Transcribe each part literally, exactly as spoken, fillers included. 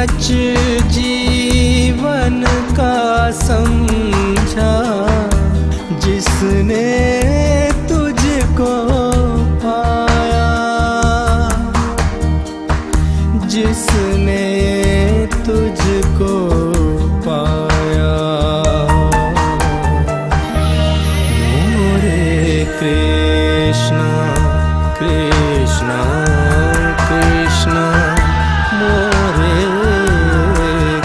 सच जीवन का समझा जिसने तुझको पाया, जिसने तुझको पाया। मोरे कृष्णा कृष्णा कृष्णा मोरे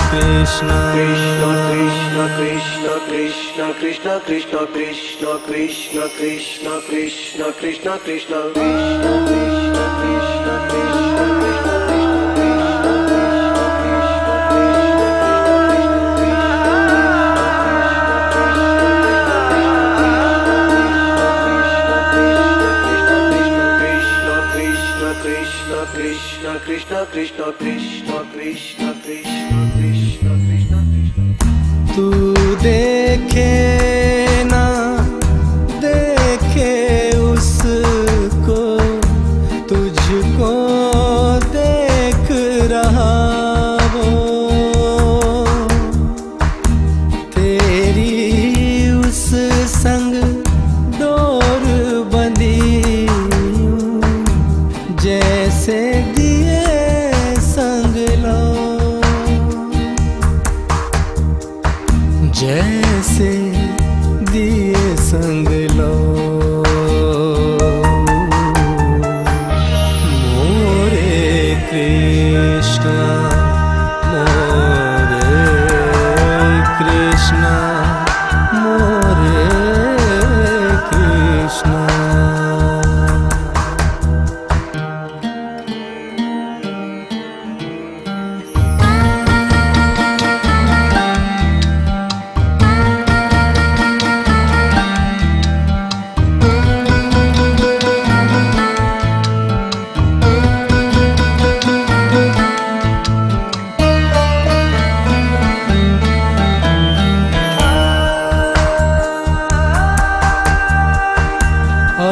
Krishna Krishna Krishna Krishna Krishna Krishna Krishna Krishna Krishna Krishna Krishna Krishna Krishna. Krishna Krishna Krishna Krishna Krishna Krishna Krishna Krishna Krishna। तू देखे ना देखे उसको, तुझको देख रहा वो, तेरी उस संग डोर बंधी जैसे जैसे दिए संग लो। मोरे कृष्णा मोरे कृष्णा मोरे कृष्णा।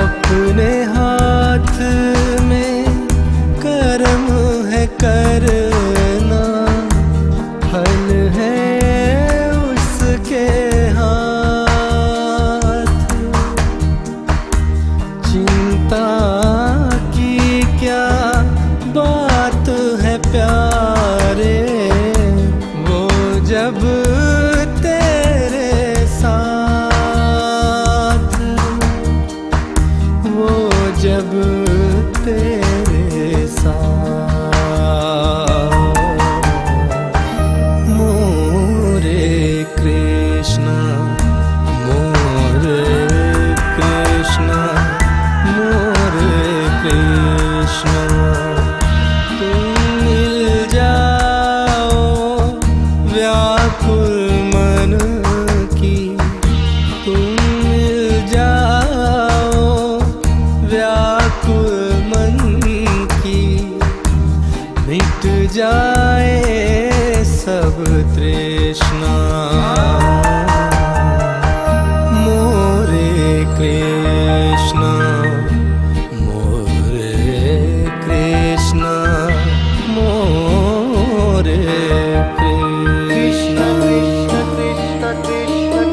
अपने हाथ में कर्म है करना, फल है उसके हाथ। चिंता की क्या बात है प्यारे, वो जब जब तेरे साथ। मोरे कृष्णा मोरे कृष्णा मोरे कृष्णा। तुम मिल जाओ व्याकुल मन की, तुम मिल जाओ व्याकुल मन की, मिट जाए सब तृष्णा। मोरे कृष्णा मोरे कृष्णा मोरे Krishna. Krishna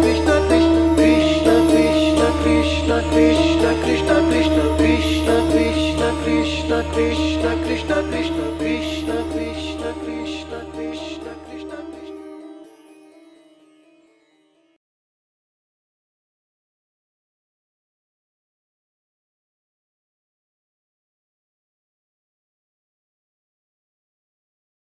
Krishna Krishna Krishna Krishna Krishna Krishna।